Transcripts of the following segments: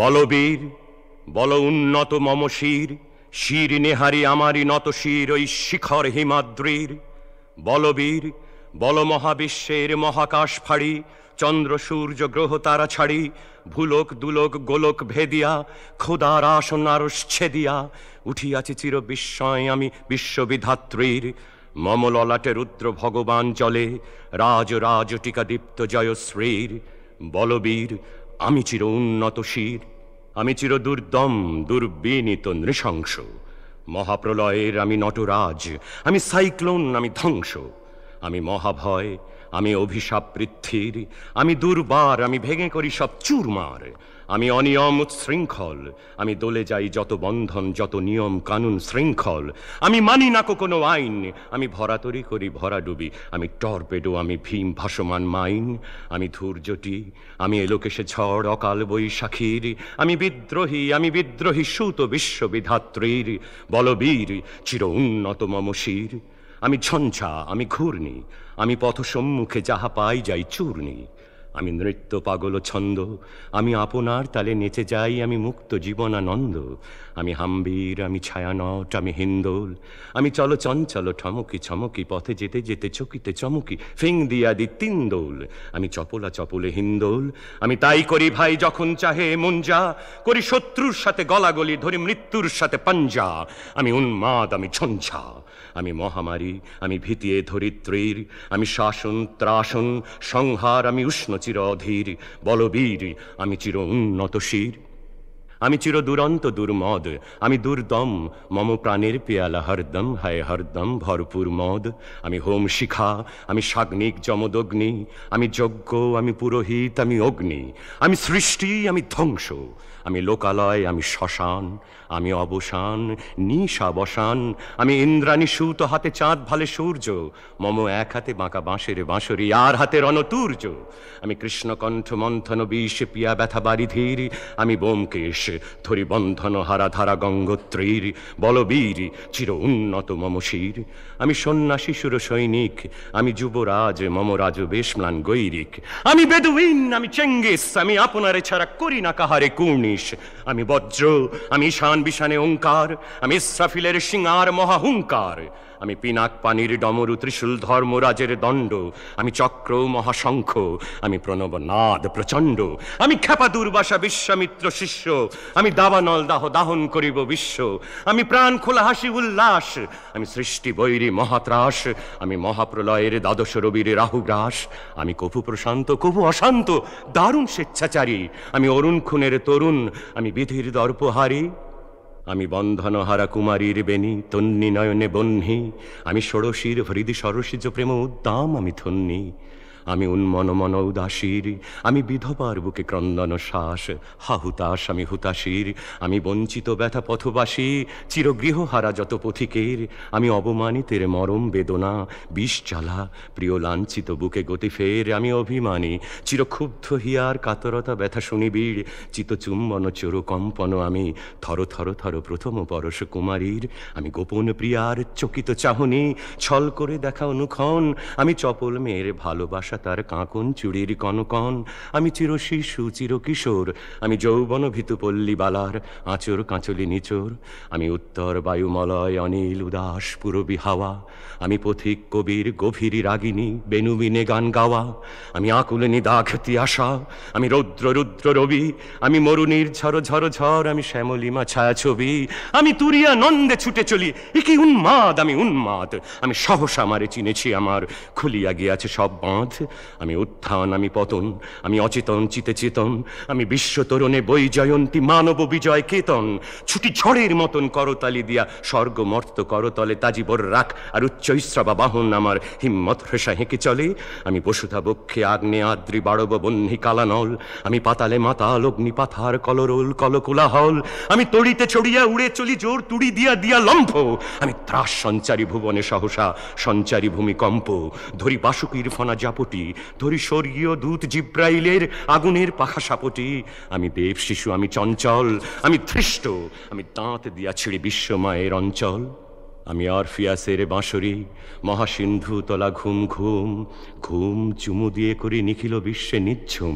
বলবীর বল উন্নত মম শির শির নেহারি আমারি নত শির ওই শিখর হিমাদ্রির বলবীর বল মহাবিশ্বের মহাকাশ ফাড়ি চন্দ্র সূর্য গ্রহ তারা ছাড়ি ভুলোক দুলোক গোলক ভেদিয়া খোদার আসন আরশ ছেদিয়া উঠিয়াছি চির বিস্ময় আমি বিশ্ববিধাত্রীর মম ললাটে রুদ্র ভগবান চলে রাজ রাজ টিকা দীপ্ত জয়শ্রীর বলবীর আমি চির উন্নত শির আমি চির দুর্দম দুর্বিনীত নৃশংস মহাপ্রলয়ের আমি নটরাজ আমি সাইক্লোন আমি ধ্বংস আমি মহাভয় আমি অভিশাপ পৃথ্বীর আমি দুর্বার আমি ভেঙে করি সব চুরমার আমি অনিয়ম উচ্ছৃঙ্খল আমি দোলে যাই যত বন্ধন যত নিয়ম কানুন শৃঙ্খল আমি মানি না কোনো আইন আমি ভরাতরি করি ভরাডুবি আমি টর্পেডো আমি ভীম ভাসমান মাইন আমি ধূর্যটি আমি এলোকেশে ঝড় অকাল বৈশাখীর আমি বিদ্রোহী সুত বিশ্ববিধাত্রীর বলবীর চির উন্নত মমশির আমি ঝঞ্ঝা আমি ঘূর্ণি আমি পথ সম্মুখে যাহা পাই যাই চূর্ণি আমি নৃত্য পাগল ছন্দ আমি আপনার তালে নেচে যাই আমি মুক্ত জীবনানন্দ আমি হাম্বীর আমি ছায়ানট আমি হিন্দোল আমি চলো চঞ্চল ঠমকি ছমকি পথে যেতে যেতে চকিতে চমকি ফিং দিয়া দি তিন দোল আমি চপলা চপলে হিন্দোল আমি তাই করি ভাই যখন চাহে মুঞ্জা করি শত্রুর সাথে গলাগলি ধরি মৃত্যুর সাথে পাঞ্জা আমি উন্মাদ আমি ঝঞ্ঝা আমি মহামারী আমি ভীতিয়ে ধরিত্রীর আমি শাসন ত্রাসন সংহার আমি উষ্ণ চির অধীর বলবীর আমি চির উন্নত শির আমি চির দুরন্ত দুর্মদ আমি দুর্দম মম প্রাণের পেয়ালা হরদম হায় হরদম ভরপুর মদ আমি হোম শিখা আমি সাগ্নিক যমদগ্নি আমি যজ্ঞ আমি পুরোহিত আমি অগ্নি আমি সৃষ্টি আমি ধ্বংস আমি লোকালয় আমি শ্মশান আমি অবসান নিশাবসান আমি ইন্দ্রাণী সুত হাতে চাঁদ ভালে সূর্য মম এক হাতে বাঁকা বাঁশের বাঁশরি আর হাতে রণতূর্য আমি কৃষ্ণকণ্ঠ মন্থন বিষ পিয়া ব্যথা বারিধীর আমি বোমকেশ ধরি বন্ধন হারাধারা গঙ্গোত্রীর বলবীর চির উন্নত মমশির আমি সন্ন্যাসী সুর সৈনিক আমি যুবরাজ মম রাজ বেশ ম্লান গৈরিক আমি বেদুইন আমি চেঙ্গিস আমি আপনারে ছাড়া করি না কাহারে কুর্ণি আমি বজ্র আমি ঈশান বিশানে ওঙ্কার আমি ইসরাফিলের সিংহার মহা হুঙ্কার আমি পিনাক পানির ডমরু ত্রিশূল ধর্মরাজের দণ্ড আমি চক্র মহাশঙ্খ আমি প্রণব নাদ প্রচণ্ড আমি খেপা দুর্বাসা বিশ্বামিত্র শিষ্য আমি দাবানল দাহ দাহন করিব বিশ্ব আমি প্রাণ খোলা হাসি উল্লাস আমি সৃষ্টি বৈরী মহাত্রাস আমি মহাপ্রলয়ের দ্বাদশ রবির রাহুগ্রাস আমি কপু প্রশান্ত কপু অশান্ত দারুণ স্বেচ্ছাচারী আমি অরুণ খুনের তরুণ আমি বিধির দর্পহারী আমি বন্ধনহারা কুমারীর বেণী তন্নি নয়নে বহ্নি আমি ষোড়শীর হৃদি সরসিজ প্রেম উদ্দাম আমি ধন্যী আমি উন্মন মন উদাসীর আমি বিধবার বুকে ক্রন্দন শ্বাস হা হুতাশ আমি হুতাশীর আমি বঞ্চিত ব্যথা পথবাসী চিরগৃহহারা যত পথিকের আমি অবমানিতের মরম বেদনা বিষ জ্বালা প্রিয় লাঞ্ছিত বুকে গতি ফের আমি অভিমানী চিরক্ষুব্ধ হিয়ার কাতরতা ব্যথা শুনিবিড় চিতচুম্বন চোরকম্পন আমি থর থর থর প্রথম পরশ কুমারীর আমি গোপন প্রিয়ার চকিত চাহনি ছল করে দেখা অনুক্ষণ আমি চপল মেয়ের ভালোবাসা তার কাঁকন চুড়ির কনকন আমি চির শিশু চির কিশোর আমি যৌবন ভীতু পল্লী বালার আঁচর কাঁচলি নিচোর আমি উত্তর বায়ুমলয় অনিল উদাস পুরবী হাওয়া আমি পথিক কবির গভীর রাগিনী বেনুবিনে গান গাওয়া আমি আকুলিনী দাঘতি আশা আমি রৌদ্র রুদ্র রবি আমি মরুনির ঝড় ঝড় ঝড় আমি শ্যামলিমা ছায়াছবি আমি তুরিয়া নন্দে ছুটে চলি একি উন্মাদ আমি উন্মাদ আমি সহসা আমারে চিনেছি আমার খুলিয়া গিয়াছে সব বাঁধ আমি উত্থান আমি পতন আমি অচেতন চিতে চেতন আমি বিশ্ব তরণে বই জয়ন্তী মানব বিজয় কেতন ছুটি ঝড়ের মতন করতালি দিয়া স্বর্গমর্ত করতলে তাজিবর রাখ আর উচ্চৈশ্রবা বাহন আমার হিম্মত হ্রেসা হেঁকে চলে আমি বসুধা বক্ষে আগ্নে আদ্রি বাড়ব বন্যী কালানল আমি পাতালে মাতাল অগ্নি পাথার কলরোল কলকোলাহল আমি তড়িতে চড়িয়া উড়ে চলি জোর তুড়ি দিয়া দিয়া লম্ফ আমি ত্রাস সঞ্চারী ভুবনে সহসা সঞ্চারী ভূমিকম্প ধরি বাসুকির ফনা জাপটি ধরি স্বর্গীয় দূত জিব্রাইলের আগুনের পাখা সাপটি আমি দেব শিশু আমি চঞ্চল আমি ধৃষ্ট আমি দাঁত দিয়া ছিঁড়ি বিশ্বময়ের অঞ্চল आमी आरफियासेर बाँसुरी महासिन्धु तला घुम घुम घुम चुमु दिए करी निखिल विश्वे निच्छुम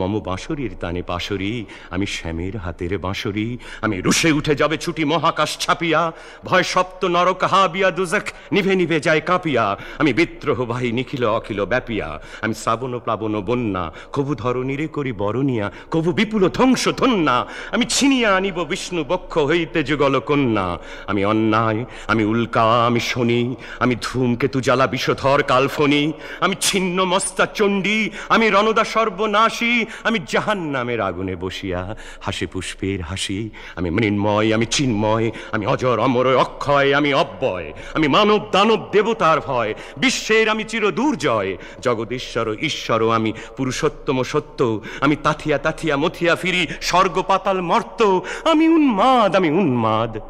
मम बाँसुरीर ताने पाशुरी आमी श्यामेर हातेर बाँसुरी आमी रुषे उठे जाबे छुटी महाकाश छापिया भय सप्त नरक हाबिया दुजख निभे निभे जाए काँपिया आमी विद्रोह भाई निखिल अखिल व्यापिया आमी श्रावण प्लावन बन्या कबु धरणीरे करी बरणिया कबु विपुल ध्वंस धन्या आमी छिनिया आनिब विष्णु बक्ष हईते जुगल कन्या आमी अन्याय आमी उल्का आमी शनि आमी धूमकेतु जाला विषधर कालफनी आमी छिन्न मस्ता चंडी आमी रणदा सर्वनाशी आमी जहन्नामेर आगुने बसिया हासि पुष्पेर हासि आमी मृण्मय आमी चिन्मय आमी अजर अमर अक्षय आमी अव्यय आमी मानव दानव देवतार भय विश्वेर आमी चिर दुर्जय जगदीश्वर ईश्वर आमी पुरुषोत्तम सत्य आमी ताथिया ताथिया मथिया फिरी स्वर्ग पाताल मर्त आमी उन्माद आमी उन्माद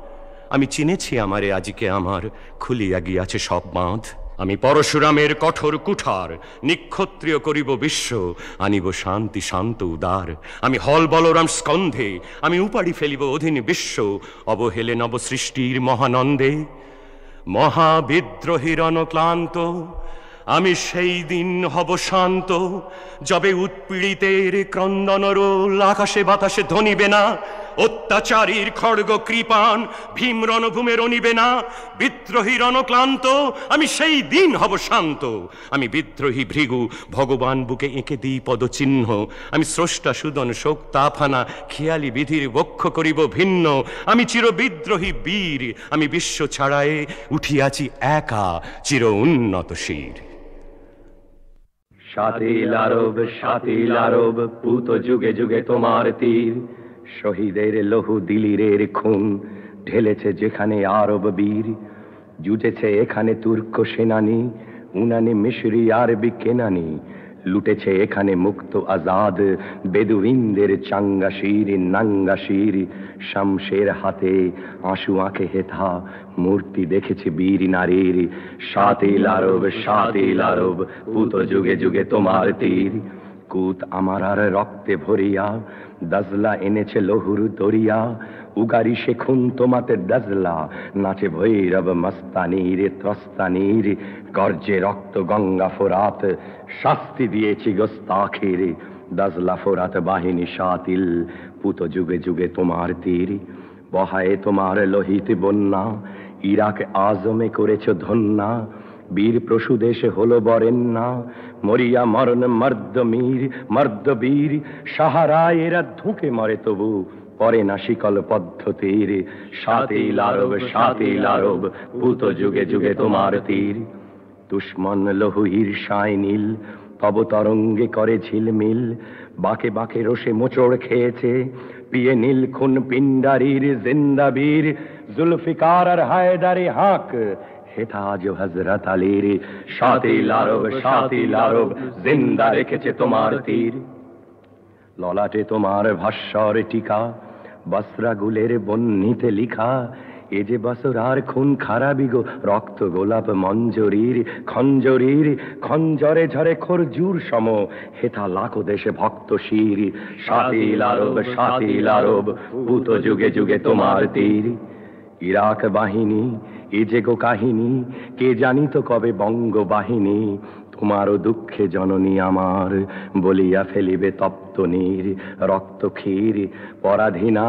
आमी चिनेछि आमारे आजिके आमार खुलिया गियाछे सब बाँध आमी परशुरामेर कठोर कुठार निक्षत्रिय करिब विश्व आनिब शांति शांत उदार आमी हल बलराम स्कंधे आमी उपाड़ी फेलिब अधीन विश्व अवहेले नव सृष्टिर महानंदे महाविद्रोही रणक्लान्त आमी सेई दिन हब शांत जबे उत्पीड़ितेर क्रंदनरोल आकाशे बाताशे धनिबे ना अत्याचारीर खड़ग कृपाण भीम रणभूमे रनिबे ना विद्रोही रणक्लान्त आमी सेई दिन हब शांत आमी विद्रोही भृगु भगवान बुके एके दिई पदचिह्न आमी स्रष्टा सुदन शोक ताफाना खेयाली विधिर वक्ष करिब भिन्न आमी चिर विद्रोही वीर आमी विश्व छाड़ाए उठियाछि एका चिर उन्नत शिर शातिल आरब पूत जुगे जुगे तोमार तीर शहीदेर लहू दिलिरेर खून ढेलेছে যেখানে আরব বীর জুটেছে এখানে তুর্ক সেনানী উনানে মিশরি আরবি কেনানি লুটেছে এখানে মুক্ত আজাদ বেদুইনদের চাঙ্গা শির নাঙ্গা শির শামশের হাতে আঁশু আঁকে হেথা মূর্তি দেখেছে বীর নারীর শাতিল আরব পুত যুগে যুগে তোমার তীর কূত আমার আর রক্তে ভরিয়া दजला एने लहुरु दरिया उगारी से खुन तोमाते दजला नाचे भैरव मस्तानीर त्रस्तानीर गर्जे रक्त गंगा फोरात शास्ति दिएछि गोस्ताखीर दजला फोरात बाहिनी शातिल पूत जुगे जुगे तोमार तीर बहाए तोमार लोहित बन्या इराक आजमे करेछो धन्या वीर प्रसू देशे होलो बरेन्ना मरिया मरण मर्द वीर सहाराय एरा धुके मरे तबु परे ना शिकल पद्धतिर शातिल आरब पूत जुगे जुगे तोमार तीर दुश्मन लहु ईर्षाय नील तब तरंगे करे झिलमिल बाके बाके रोषे मोचड़ खेयेछे पिए नील खुन पिंडारीर जिंदाबीर जुल्फिकार आर हायदारे हाक जो हजरत आलीर शातिल आरब जिंदा रेखेछे तोमार तीर ललाटे तोमार भाष्यर टीका बसरा गुलेर बन्नीते लिखा एजे बसर आर खून खाराबी गो रक्त गोलाप मंजरीर खंजरीर खंजरे झरे खरजूर सम हेथा लाखो देशे भक्त शिर शातिल आरब पूत जुगे जुगे तोमार तीर इराक बाहिनी एजे गो काहिनी के जानी तो कबे बंग बाहिनी तुम्हारो दुखे जननी आमार बोलिया फेलिबे तप्त नीर रक्त क्षीर पराधीना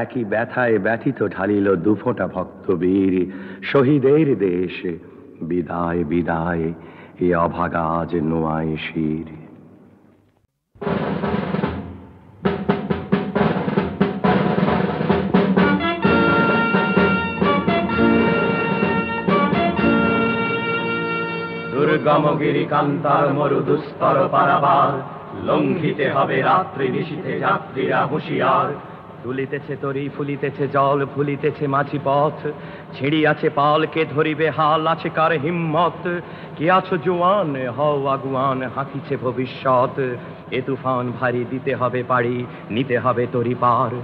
एक ही व्यथाय व्यथित ढालिल दुफोटा भक्तवीर शहीदेर देश विदाय विदाय ए अभागा आज नोआय शिर गमगिरि कांतार मरु दुस्तर पाराबार लंघिते हबे रात्रि निशिते यात्रीरा हुशियार दुलितेछे तरी फुलितेछे जल फुलितेछे माझी पथ छिड़ियाछे पाल के धरिबे हाल आछे कार हिम्मत कि आछो जुआन हओ आगुआन हाकिछे भविष्यत ए तुफान भारी दिते हबे पाड़ी निते हबे तरी पार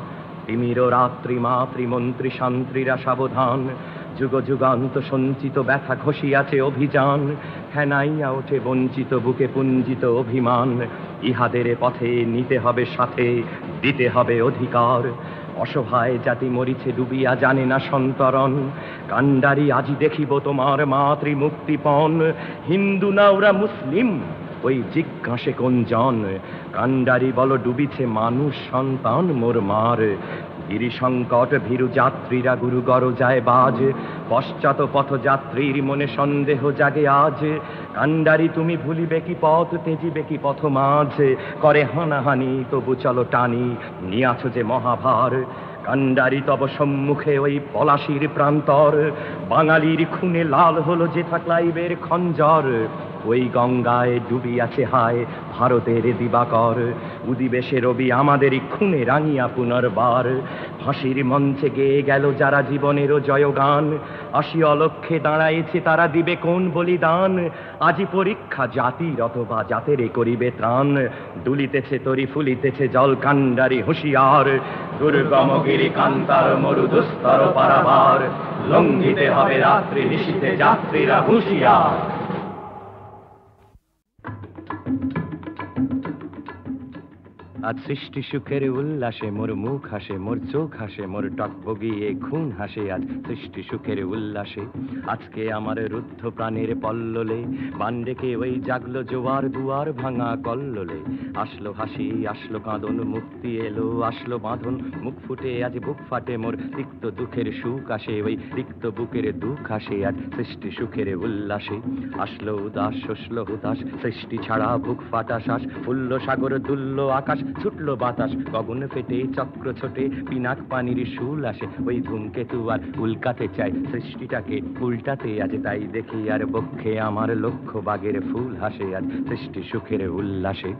तिमिर रात्रि मातृ मंत्री शांत्रीरा सावधान जुग जुगान्त संचित व्यथा घषियाछे अभियान फैनाइया उठे वंचित बुके पुंजित अभिमान इहादेर पथे निते हबे साथे दिते हबे अधिकार অসহায় জাতি মরিছে ডুবিয়া জানে না সন্তরণ কান্ডারি আজি দেখিব তোমার মাতৃ মুক্তিপণ হিন্দু না ওরা মুসলিম ওই জিজ্ঞাসে কোন জন কান্ডারি বলো ডুবিছে মানুষ সন্তান মোর মার গিরি সংকট ভীরু যাত্রীরা গুরু গরো যায় বাজ পশ্চাৎ পথযাত্রীর মনে সন্দেহ জাগে আজ কান্ডারি তুমি ভুলিবে কি পথ তেজিবে কি পথ মাঝে করে হানাহানি তবু চলো টানি নিয়াছ যে মহাভার কান্ডারি তব সম্মুখে ওই পলাশির প্রান্তর বাঙালির খুনে লাল হলো যে থাকলাইবের খঞ্জর ওই গঙ্গায় ডুবি আছে হায় ভারতের দিবাকর উদিবেশে রবি আমাদেরই খুনে রাঙিয়া পুনর্বার ফাঁসির মঞ্চে গেয়ে গেল যারা জীবনেরও জয়গান আসি অলক্ষে দাঁড়াইছে তারা দিবে কোন বলিদান আজি পরীক্ষা জাতির অথবা জাতেরে করিবে ত্রাণ দুলিতেছে তরি ফুলিতেছে জল কান্ডারি হুঁশিয়ার দুর্গমগিরি কান্তার মরু দুস্তর পারাবার লঙ্ঘিতে হবে রাত্রি নিশীথে যাত্রীরা হুঁশিয়ার। आज सृष्टि सुखेर उल्लासे मोर मुख हासे मोर चोख हासे मोर टकबगिए खून हासे आज सृष्टि सुखेर उल्लासे आज के आमार रुद्ध प्राणेर पल्लोले बांडे के ओई जागलो जोवार दुआर भांगा कल्लोले आसलो हासि आसलो कांदन मुक्ति एलो आसलो बांधन मुख फुटे आज बुक फाटे मोर तिक्त दुखेर सुख आसे ओई तिक्त बुकेर दुख आसे आज सृष्टि सुखेर उल्लासे आसलो उदास शोषलो उदास सृष्टि छाड़ा बुक फाटा श्वास फुल्लो सागर दुल्लो आकाश छुटलो बातास गगन फेटे चक्र छोटे पिनाक पानीर शूल आसे ओई धूमकेतु आर उल्काते चाय सृष्टिटाके उल्टाते आज ताई देखी आर बक्षे आमार लक्ष्य बागेर फूल हासे आज सृष्टि सुखेर उल्लासे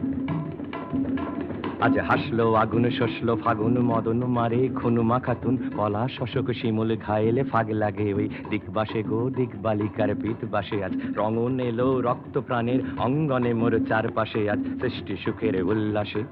आज हासलो आगुन शोषलो फागुन मदन मारे खनुमा खातुन पला शशक शिमुल घायले फाग लागे ओई दिग्बासे गो दिग्बालिकार पीठ बासे आज रंगन एलो रक्त प्राणेर अंगने मोर चारपाशे आज सृष्टि सुखेर उल्लासे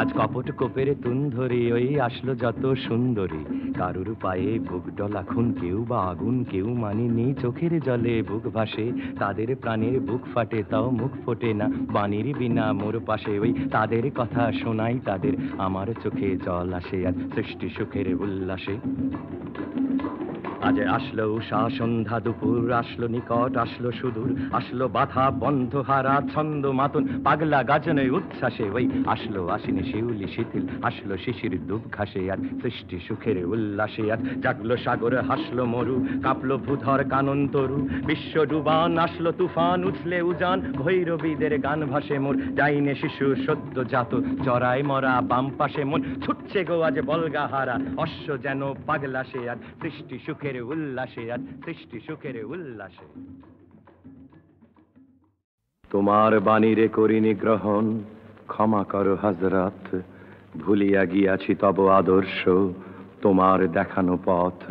आज कपट कोपेरे तुन धरे ओई आसलो जतो सुंदरी कारुर पाए बुक डला खुन क्यों आगुन क्यों मानिनी चोखेर जले बुक भाषे तादेर प्राणेर बुक फाटे ताओ मुख फोटे ना बानिरी बिना मोर पाशे ओई तादेर कथा शोनाई तादेर आमार चोखे जल आसे आज सृष्टि सुखेर उल्लासे। आज आसलो उषा सन्ध्या दुपुर आसलो निकट आसलो सुदूर आसलो बाधा बंध हारा छंद मातुन पागला गाजने उच्छ्वासे ओई आसलो आसिनी शिउली शिथिल आसलो शिशिर दूब घासे आज सृष्टि सुखेर उल्लासे आज जागलो सागर हासलो मरु कापलो भूधर कानन तरु विश्व डुबान आसलो तुफान उछले उजान भैरवीदेर गान भाषे मोर डाइने शिशु सद्य जात चराय मरा बाम पाशे मन छुटछे गो आज बलगा हारा अश्व जेन पागला से आज सृष्टि सुखेर उल्लासे आज सृष्टि सुखेर उल्लासे। तुम्हार बाणीरे करिनी ग्रहण क्षमा करो हजरत भूलिया गियाछि तब आदर्श तुम्हार देखानो पथ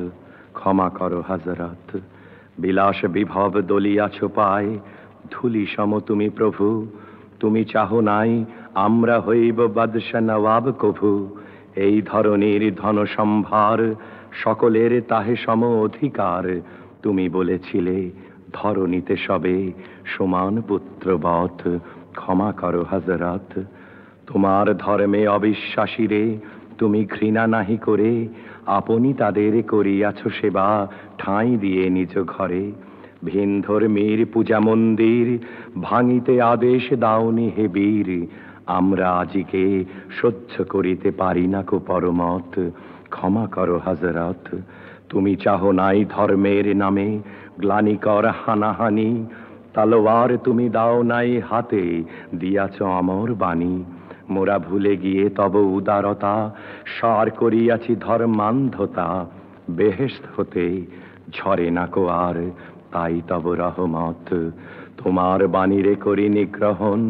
क्षमा करो हजरत बिलास विभव दलियाछो पाए धूलि सम तुमी प्रभु तुमी चाहो नाई आम्रा हईब बादशाह नवाब कभू एई धरणीर धन सम्भार सकलेर ताहे सम अधिकार तुमी बोलेछिले धरणीते सबे समान पुत्रवत क्षमा करो हजरत तुम्हार धर्मे अविश्वासीरे तुमी घृणा नाहि करे आपनी तादेर करियाछो सेवा ठाई दिए निज घरे भिन धर्मेर पूजा मंदिर भांगिते आदेश दाओनि हे वीर आम्रा आजिके सह्य करिते पारि ना को परमत क्षमा करो हजरत तुमी चाहो नाई धर्मेर नामे ग्लानिकर हानाहानि तलोवार तुमी दाओ नाई हाते दियाछो अमर बाणी मोरा भूले गिये तब उदारता सार करियाछि धर्मान्धता बेहेश्त होते झरे ना को आर ताई तब रहमत तुम्हार बाणीरे करिनी ग्रहण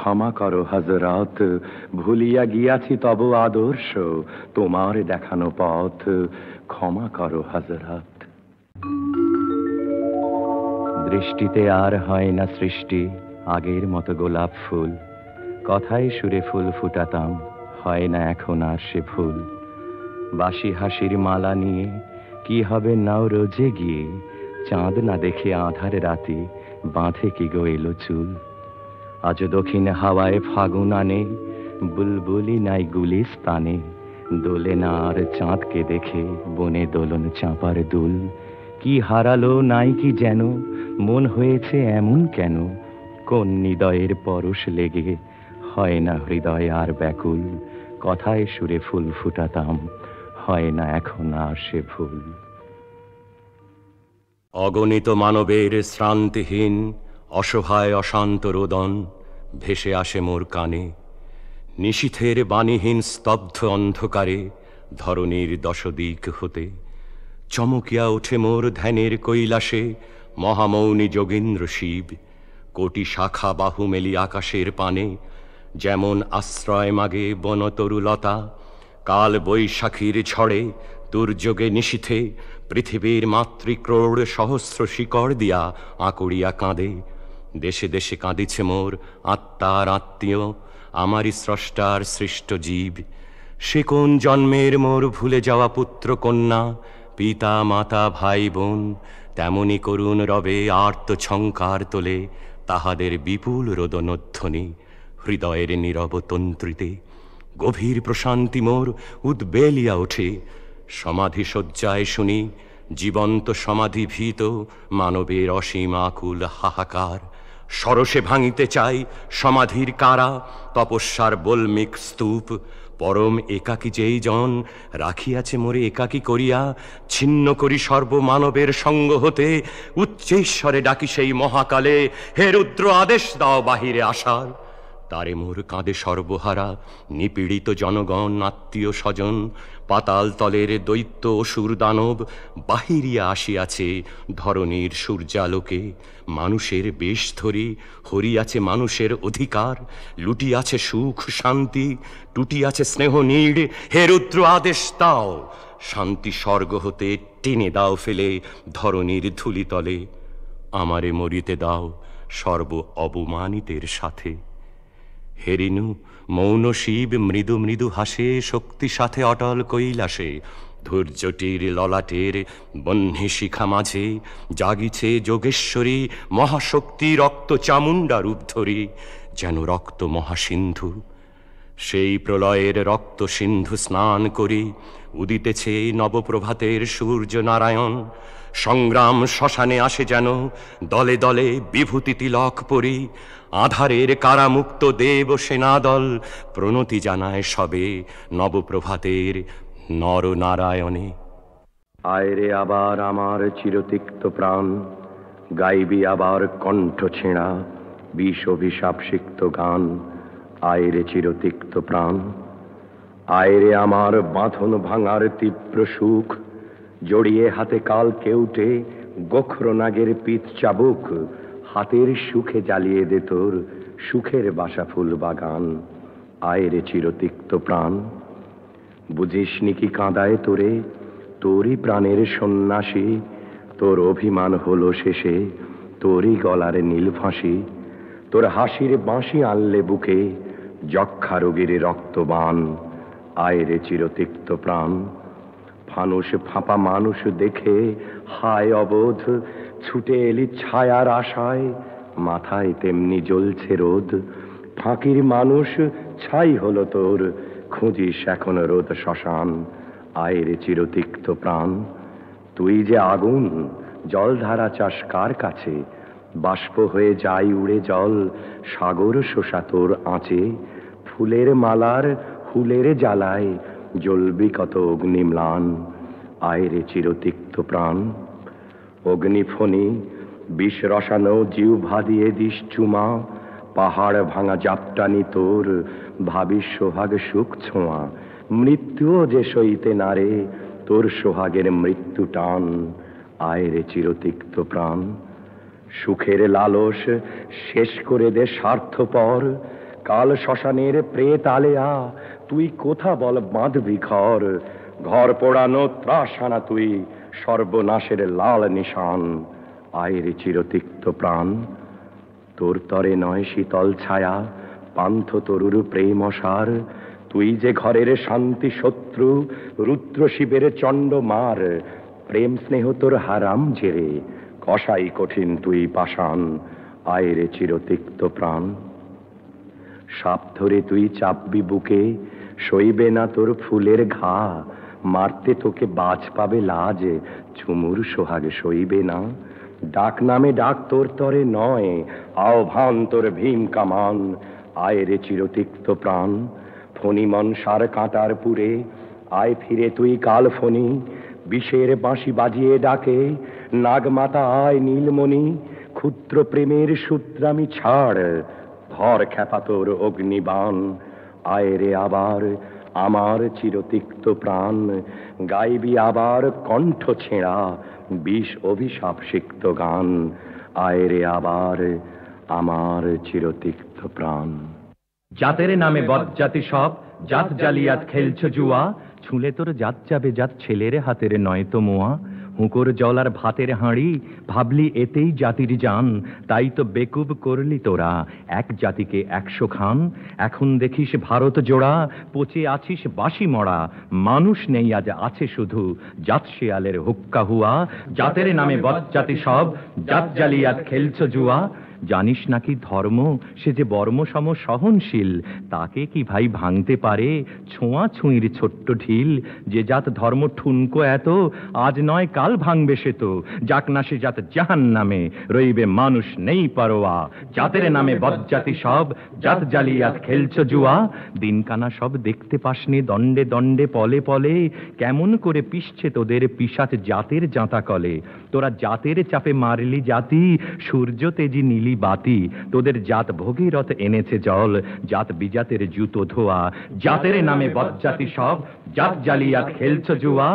क्षमा करो हजरत भूलिया गियाछि तब आदर्श तुम्हार देखानो पथ क्षमा करो हजरत। दृष्टिते आर हय ना सृष्टि आगेर मतो गोलाप फुल कथाय सुरे फुल फुटाताम हय ना एखन आर से फुल बासी हासिर माला निये कि हबे नाओ रोजे गिये चाँद ना देखे आधारे राती बाँधे कि गो एलो चुल आज दक्षिण हावाए फागुन आने बुलबुली नाई गुलिस्ताने दोले ना आर चाँद के देखे बोने दोलन चापार दुल की हारालो नाई की जेनो मन होयेछे एमन केनो कोन निदयेर परोश लेगे हय ना हृदय आर व्याकुल कथाय सुरे फुल फुटाताम हय ना एखन आर से भूल अगणित मानवेर श्रांतिहीन असहाय अशांत रोदन भेसे आसे मोर काने निशीथेर बाणीहीन स्तब्ध अंधकारे धरणीर दशदिक होते चमकिया उठे मोर ध्यानेर कैलाशे महामौनी जोगींद्र शिव कोटी शाखा बाहु मेली आकाशेर पाने जेमन आश्रय मागे बनतरुलता काल बैशाखीर झड़े दुर्योगे निशिथे पृथिवीर मातृक्रोड़ सहस्र शिकड़ दिया आकड़िया काँदे देशे देशे काँदिछे मोर आत्मार आत्मीय आमारी स्रष्टार सृष्ट जीव से कोन जन्मेर मोर भूले जावा पुत्र कन्या पिता माता भाई बोन तेमनी करुण रवे आर्तछंकार तोले ताहादेर विपुल रोदनध्वनि हृदयेर नीरव तंत्रीते गभीर प्रशांति मोर उद्बेलिया उठे समाधि सज्जाय शुनि जीवंत समाधि भीत मानवेर असीम आकुल हाहाकार सरसे भांगिते चाय समाधिर कारा तपस्यार बल्मिक स्तूप परम एकाकी जेई जन राखियाछे मोरे एकाकी करिया छिन्न करी सर्वमानवेर संग होते उच्चैश्वरे डाकी सेई महाकाले हे रुद्र आदेश दाओ बाहिरे आसार तारे मोर काँदे सर्वहारा निपीड़ित जनगण आत्मीय स्वजन पाताल तलेर दैत्य असुर दानव बाहिरिया आसियाछे धरणीर सूर्यालोके मानुषेर बेश धरि हरियाछे मानुषेर अधिकार लुटियाछे सुख शांति टुटियाछे स्नेह नीड़ हे रुद्र आदेश दाओ शांति स्वर्ग होते टेने दाओ फेले धरणीर धूलि तले आमारे मरिते दाओ सर्व अवमानितेर साथे हेरिनु मौन शिव मृदु मृदु हासे शक्ति साथे अटल कैलाशे धैर्यटीर ललाटेर बन्नी शिखा माझे जागिछे जोगेश्वरी महाशक्ति रक्त चामुंडा रूप धरि जेन रक्त महासिन्धु सेई प्रलयेर रक्त सिन्धु स्नान करी उदितेछे नवप्रभातेर सूर्य नारायण संग्राम शशाने आसे जेन दले दले विभूति तिलक परि आधारेर कारामुक्त देव सेना दल प्रणति जानाय सबे नवप्रभातेर नर नारायणे आय रे आबार आमार चिरतिक्त प्राण गाइबी आबार कण्ठ छेड़ा विष अभिशाप सिक्त गान आय रे चिरतिक्त प्राण आय रे आमार बाँधन भांगार तीव्र सुख जड़िए हाथे काल केउटे गोखर नागेर पीत चाबुक हाथेर सुखे जालिए दे तोर सुखेर बासा फुल बागान आय रे चिरतिक्त प्राण बुझिसनि कि काँदाय तोरे तोरी प्राणेर सन्यासी तोर अभिमान हलो शेषे तोरी गलार नील फाँसी तोर हासिर बाँशी आनले बुके যক্ষা রোগীর রক্তবান আয় রে চিরতিক্ত প্রাণ ফানুষ ফাঁপা মানুষ দেখে হায় অবোধ ছুটে এলি ছায়ার আশায় মাথায় তেমনি জ্বলছে রোদ ফাঁকির মানুষ ছাই হলো তোর খুঁজিস এখন রোদ শ্মশান আয় রে চিরতিক্ত প্রাণ তুই যে আগুন জলধারা চাষ কার কাছে বাষ্প হয়ে যায় উড়ে জল সাগর শোষা তোর আঁচে ফুলের মালার হুলের জ্বালায় জ্বলবি কত অগ্নিম্লান আয় রে চিরতিক্ত প্রাণ অগ্নিফণি বিষ রসানো জিহ্বা দিয়ে দিস চুমা পাহাড় ভাঙা জাপটানি তোর ভাবিস সোহাগ সুখ ছোঁয়া মৃত্যুও যে সইতে নারে তোর সোহাগের মৃত্যু টান আয় রে চিরতিক্ত প্রাণ সুখের লালস শেষ করে দে স্বার্থপর কাল শ্মশানের প্রেত আলেয়া তুই কোথা বল বাঁধবি ঘর ঘর পোড়ানো ত্রাসানা তুই সর্বনাশের লাল নিশান আয় রে চিরতিক্ত প্রাণ তোর তরে নয় শীতল ছায়া পান্থ তরুর প্রেম অসার তুই যে ঘরের শান্তি শত্রু রুদ্র শিবের চণ্ড মার প্রেম স্নেহ তোর হারাম ঝেড়ে কষাই কঠিন তুই পাষাণ আয় রে চিরতিক্ত প্রাণ সাপ ধরে তুই চাপবি বুকে शोईबे ना तोर फूलेर घा मारते तोके बाज पाबे लाज चुमुर सोहागे शोईबे ना डाक नामे डाक तोर तोरे नये आह्वान तोर भीम कमान आए रे चिरतिक्त प्राण फणी मन सार कांटार पुरे आए फिरे तुई काल फणी विषेर बाँशी बाजिए डाके नागमाता आय नीलमणि क्षुद्र प्रेमेर सूत्रामी छाड़ घर खेपा तोर अग्निबाण आए रे आबार आमार चिरतिक्त प्राण गाइबी आबार कण्ठ छेड़ा विष अभिशाप सिक्त गान आए रे आबार आमार चिरतिक्त प्राण जातेरे नामे बदजाति सब जात जालियात खेलछो जुआ छुले तोर जात जाबे जात छेलेरे हातेरे नय तो मोआ हुकोर जलार भातेर हाँड़ी भाबली एतेई जातिर जान ताई तो बेकूब करली तोरा एक जाति के 100 खान एखन देखिस भारत जोड़ा पचे आछिस बाशी मरा मानुष नेई आज आछे शुधु जात शेयालेर हुक्का हुआ जातेर नामे बदजाति सब जात जालियात खेलछो जुआ जानिस ना कि धर्म से जे बर्मसम सहनशील ताके कि भाई भांगते पारे छोआ छुईर छोट्ट ढिल जे जात धर्म ठुनको एत आज नय काल भांगबे से तो जाक ना से जात जहन्नामे रईबे मानुष नेई परवा जातेर नामे बदजाति सब जात जालियात खेलछो जुआ दिनकाना सब देखते पासनी दंडे दंडे पले पले केमन करे पिसछे तोदेर पिशाच जातेर जाता कले तोरा जातेर चापे मारली जाति सूर्य तेजी नीली बाती तोदेर जात भगीरथ एनेছে জল जात বিজাতের জুতো ধোয়া জাতের নামে বদজাতি সব জাত জালিয়াত খেলছ জুয়া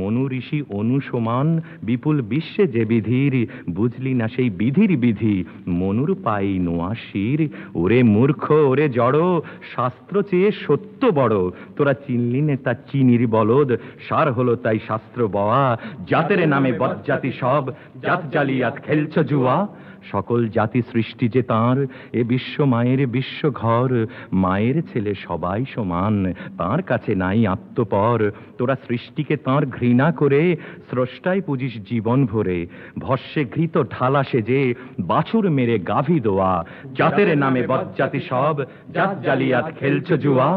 মনু ঋষি অনুসমান বিপুল বিশ্বে যে বিধির বুঝলি না সেই বিধির বিধি মনুর পাই নোয়া শির ওরে মূর্খ ওরে জড় শাস্ত্র চেয়ে সত্য বড় তোরা চিনলি না তা চিনির বলদ সার হলো তাই শাস্ত্র বয়া জাতের নামে বদজাতি সব জাত জালিয়াত খেলছ জুয়া सकल जाति सृष्टि जे तार ए विश्व मायेर विश्व घर मायेर छेले सबाई समान तार काछे नाई आत्मपर तोरा सृष्टि के तार घृणा करे स्रष्टाय पूजिस जीवन भरे भस्ये घृत ढाला सेजे बाछुर मेरे गाभी दोआ जातेर नामे बदजाति सब जात जालियात खेलछो जुआ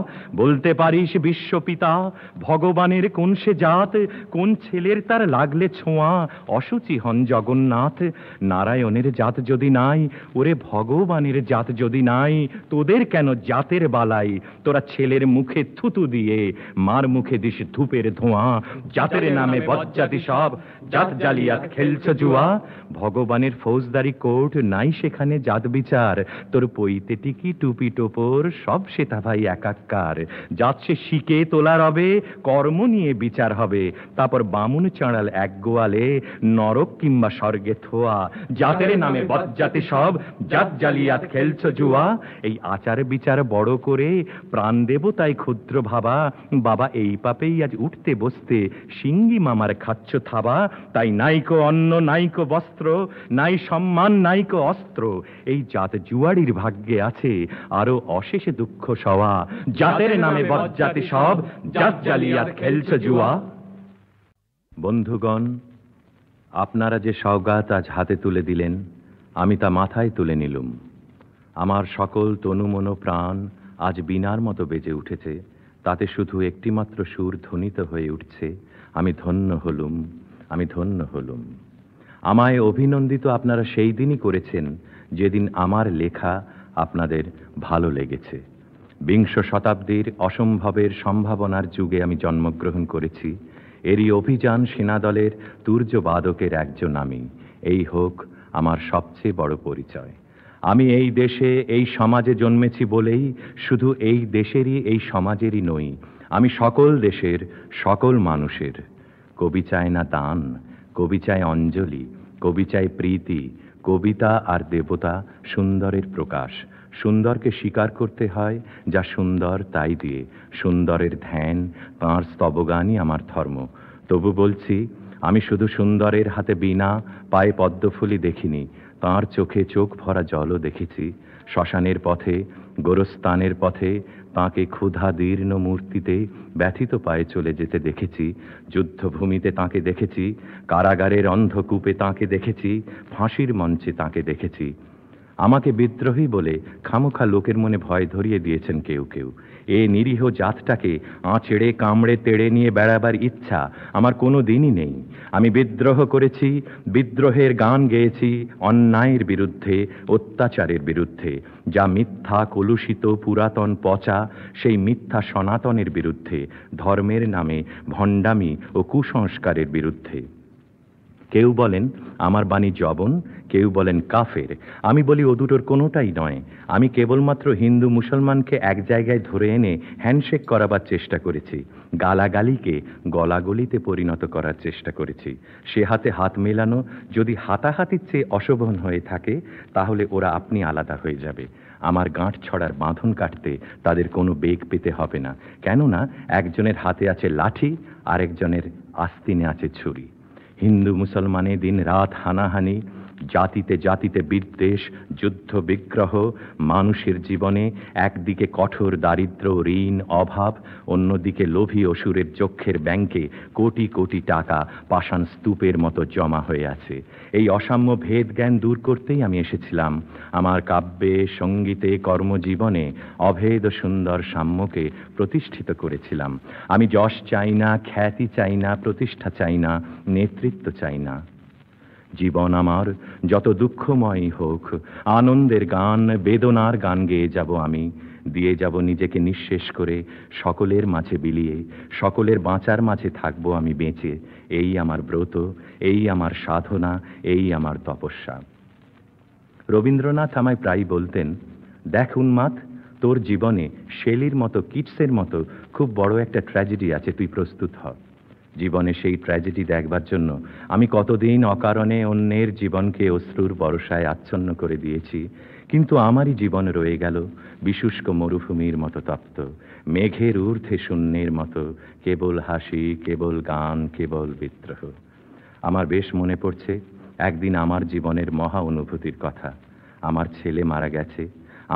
बोलते पारिस विश्व पिता भगवानेर कोन से जात कोन छेलेर तार लागले छोआ अशुचि हन जगन्नाथ नारायणेर जात যদি নাই ওরে ভগবানের জাত যদি নাই তোদের কেন জাতের বালাই তোরা ছেলের মুখে থুতু দিয়ে মার মুখে দিস ধূপের ধোঁয়া জাতের নামে বদজাতি সব জাত জালিয়াত খেলছ জুয়া ভগবানের ফৌজদারি কোর্ট নাই সেখানে জাত বিচার তোর পইতে টিকি টুপি টোপর সব সেটা ভাই একাকার জাত সে শিখে তোলার হবে কর্ম নিয়ে বিচার হবে তারপর বামুন চাঁড়াল এক গোয়ালে নরক কিংবা স্বর্গে থোয়া জাতের নামে বদজাতি সব জাত জালিয়াত খেলছো জুয়া এই আচার বিচার বড় করে প্রাণ দেবতাই ক্ষুদ্র ভাবা বাবা এই পাপেই আজ উঠতে বসতে সিংগি মামার খাচ্ছ থাবা তাই নাইকো অন্ন নাইকো বস্ত্র নাই সম্মান নাইকো অস্ত্র এই জাত জুয়াড়ির ভাগ্যে আছে আরো অশেষে দুঃখ সওয়া জাতের নামে বদজাতি সব জাত জালিয়াত খেলছো জুয়া। বন্ধুগণ, আপনারা যে সওগাত আজ হাতে তুলে দিলেন আমি তা মাথায় তুলে নিলুম। আমার সকল তনুমনো প্রাণ আজ বীণার মতো বেজে উঠেছে, তাতে শুধু একটিমাত্র সুর ধ্বনিত হয়ে উঠছে। আমি ধন্য হলুম, আমি ধন্য হলুম। আমায় অভিনন্দিত আপনারা সেই দিনই করেছেন যেদিন আমার লেখা আপনাদের ভালো লেগেছে। বিংশ শতাব্দীর অসম্ভবের সম্ভাবনার যুগে আমি জন্মগ্রহণ করেছি। এরই অভিযান সেনাদলের তুর্যবাদকের একজন আমি। এই হোক আমার সবচেয়ে বড় পরিচয়। আমি এই দেশে এই সমাজে জন্মেছি বলেই শুধু এই দেশেরই এই সমাজেরই নই, আমি সকল দেশের সকল মানুষের। কবি চায় না দান, কবি চায় অঞ্জলি, কবি চায় প্রীতি। কবিতা আর দেবতা সুন্দরের প্রকাশ। সুন্দরকে স্বীকার করতে হয়, যা সুন্দর তাই দিয়ে। সুন্দরের ধ্যান, তাঁর স্তবগানই আমার ধর্ম। তবু বলছি, আমি শুধু সুন্দরের হাতে বীণা, পায়ে পদ্মফুলি দেখিনি, তাঁর চোখে চোখ ভরা জলও দেখেছি। শ্মশানের পথে, গোরস্থানের পথে তাঁকে ক্ষুধা দীর্ণ মূর্তিতে ব্যথিত পায়ে চলে যেতে দেখেছি। যুদ্ধভূমিতে তাঁকে দেখেছি, কারাগারের অন্ধকূপে তাঁকে দেখেছি, ফাঁসির মঞ্চে তাঁকে দেখেছি। आमाके বিদ্রোহী बोले खामोखा लोकेर मने भय धरिए दिएछेन केउ केउ। ए निरीह जातटाके आँचड़े कामड़े तेड़े निये बेड़ाबार इच्छा आमार कोनो दिनई नेई। आमी বিদ্রোহ करेছি, বিদ্রোহের গান গেয়েছি, अन्यायेर बिरुद्धे, अत्याचारेर बिरुद्धे, जा मिथ्या कलुषित पुरातन पचा सेई मिथ्या सनातनेर बिरुद्धे, धर्मेर नामे भंडामी ओ कुसंस्कारेर बिरुद्धे। কেউ বলেন আমার বাণী জবন, কেউ বলেন কাফের। আমি বলি ও দুটোর কোনোটাই নয়। আমি কেবলমাত্র হিন্দু মুসলমানকে এক জায়গায় ধরে এনে হ্যান্ডশেক করাবার চেষ্টা করেছি, গালাগালিকে গলাগলিতে পরিণত করার চেষ্টা করেছি। সে হাতে হাত মেলানো যদি হাতাহাতির চেয়ে অশোভন হয়ে থাকে, তাহলে ওরা আপনি আলাদা হয়ে যাবে। আমার গাঁট ছড়ার বাঁধন কাটতে তাদের কোনো বেগ পেতে হবে না, কেননা একজনের হাতে আছে লাঠি, আরেকজনের আস্তিনে আছে ছুরি। हिंदू मुसलमाने दिन रात हानाहानी, जातिते जातिते विद्वेष, युद्ध विग्रह, मानुषेर जीवने एकदिके कठोर दारिद्र्य, ऋण अभाव, अन्यदिके लोभी असुरेर चक्षेर बैंके कोटी कोटी टाका पाषाण स्तूपेर मतो जमा हये आछे। एई असाम्य भेद ज्ञान दूर करतेई आमी एसेछिलाम। आमार काव्ये, संगीते, कर्मजीवने अभेद सुंदर साम्यके प्रतिष्ठित करेछिलाम। आमी यश चाई ना, ख्याति चाई ना, प्रतिष्ठा चाई ना, नेतृत्व चाई ना। জীবন আমার যত দুঃখময়ই হোক, আনন্দের গান, বেদনার গান গেয়ে যাব আমি, দিয়ে যাব নিজেকে নিঃশেষ করে, সকলের মাঝে বিলিয়ে, সকলের বাঁচার মাঝে থাকবো আমি বেঁচে। এই আমার ব্রত, এই আমার সাধনা, এই আমার তপস্যা। রবীন্দ্রনাথ আমায় প্রায়ই বলতেন, দেখ উন্মাদ, তোর জীবনে শেলির মতো, কিটসের মতো খুব বড় একটা ট্র্যাজেডি আছে, তুই প্রস্তুত হ। জীবনে সেই ট্র্যাজেডি দেখবার জন্য আমি কতদিন অকারণে অন্যের জীবনকে অশ্রুর বর্ষায় আচ্ছন্ন করে দিয়েছি, কিন্তু আমারই জীবন রয়ে গেল বিশুষ্ক মরুভূমির মতো তপ্ত, মেঘের ঊর্ধ্বে শূন্যের মতো, কেবল হাসি, কেবল গান, কেবল বিদ্রোহ। আমার বেশ মনে পড়ছে একদিন আমার জীবনের মহা অনুভূতির কথা। আমার ছেলে মারা গেছে,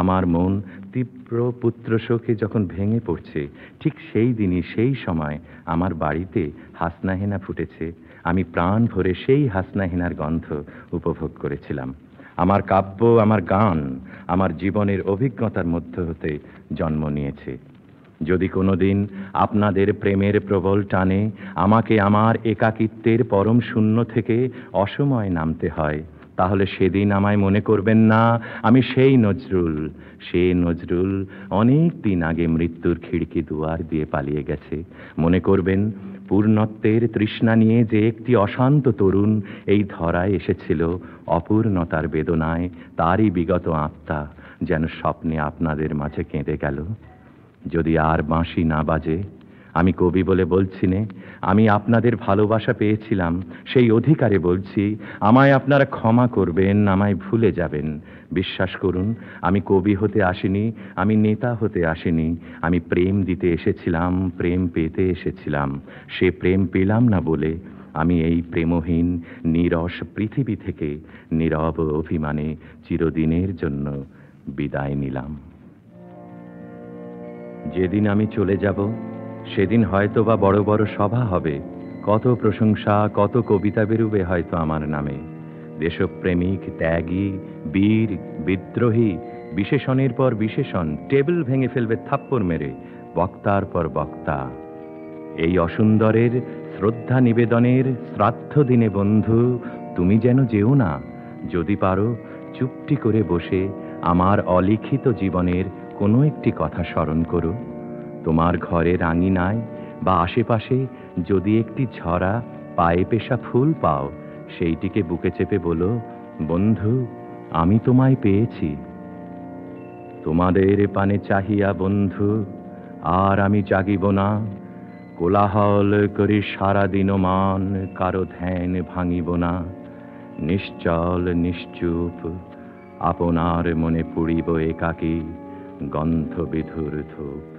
আমার মন তীব্র পুত্রশোকে যখন ভেঙে পড়ছে, ঠিক সেই দিনই, সেই সময় আমার বাড়িতে হাসনাহেনা ফুটেছে। আমি প্রাণ ভরে সেই হাসনাহেনার গন্ধ উপভোগ করেছিলাম। আমার কাব্য, আমার গান, আমার জীবনের অভিজ্ঞতার মধ্য হতে জন্ম নিয়েছে। যদি কোনোদিন আপনাদের প্রেমের প্রবল টানে আমাকে আমার একাকিত্বের পরম শূন্য থেকে অসময়ে নামতে হয়, তাহলে সেদিন আমায় মনে করবেন না, আমি সেই নজরুল। সে নজরুল অনেক দিন আগে মৃত্যুর খিড়কি দুয়ার দিয়ে পালিয়ে গেছে। মনে করবেন পূর্ণত্বের তৃষ্ণা নিয়ে যে একটি অশান্ত তরুণ এই ধরায় এসেছিল, অপূর্ণতার বেদনায় তারই বিগত আত্মা যেন স্বপ্নে আপনাদের মাঝে কেঁদে গেল। যদি আর বাঁশি না বাজে, আমি কবি বলে বলছি নে, আমি আপনাদের ভালোবাসা পেয়েছিলাম সেই অধিকারে বলছি, আমায় আপনারা ক্ষমা করবেন, আমায় ভুলে যাবেন। বিশ্বাস করুন, আমি কবি হতে আসিনি, আমি নেতা হতে আসিনি, আমি প্রেম দিতে এসেছিলাম, প্রেম পেতে এসেছিলাম। সে প্রেম পেলাম না বলে আমি এই প্রেমহীন নিরস পৃথিবী থেকে নীরব অভিমানে চিরদিনের জন্য বিদায় নিলাম। যেদিন আমি চলে যাব, সেদিন হয়তো বা বড় বড় সভা হবে, কত প্রশংসা, কত কবিতা বেরুবে হয়তো আমার নামে। দেশপ্রেমিক, ত্যাগী, বীর, বিদ্রোহী, বিশেষণের পর বিশেষণ, টেবিল ভেঙে ফেলবে থাপ্পড় মেরে, বক্তার পর বক্তা। এই অসুন্দরের শ্রদ্ধা নিবেদনের শ্রাদ্ধ দিনে বন্ধু, তুমি যেন যেও না। যদি পারো চুপটি করে বসে আমার অলিখিত জীবনের কোনো একটি কথা স্মরণ করো। তোমার ঘরের আঙিনায় বা আশেপাশে যদি একটি ঝরা পায়ে পেশা ফুল পাও, সেইটিকে বুকে চেপে বলো, বন্ধু আমি তোমায় পেয়েছি। তোমাদের পানে চাহিয়া বন্ধু আর আমি জাগিব না, কোলাহল করি সারাদিন মান, কারো ধ্যান ভাঙিব না, নিশ্চল নিশ্চুপ আপনার মনে পুড়িব একাকী গন্ধবিধুর ধূপ।